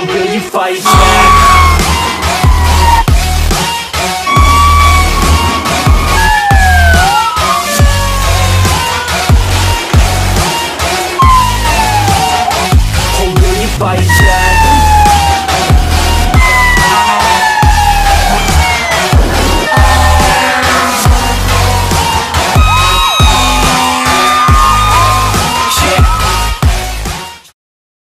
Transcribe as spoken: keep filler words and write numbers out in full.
for real, you fight back.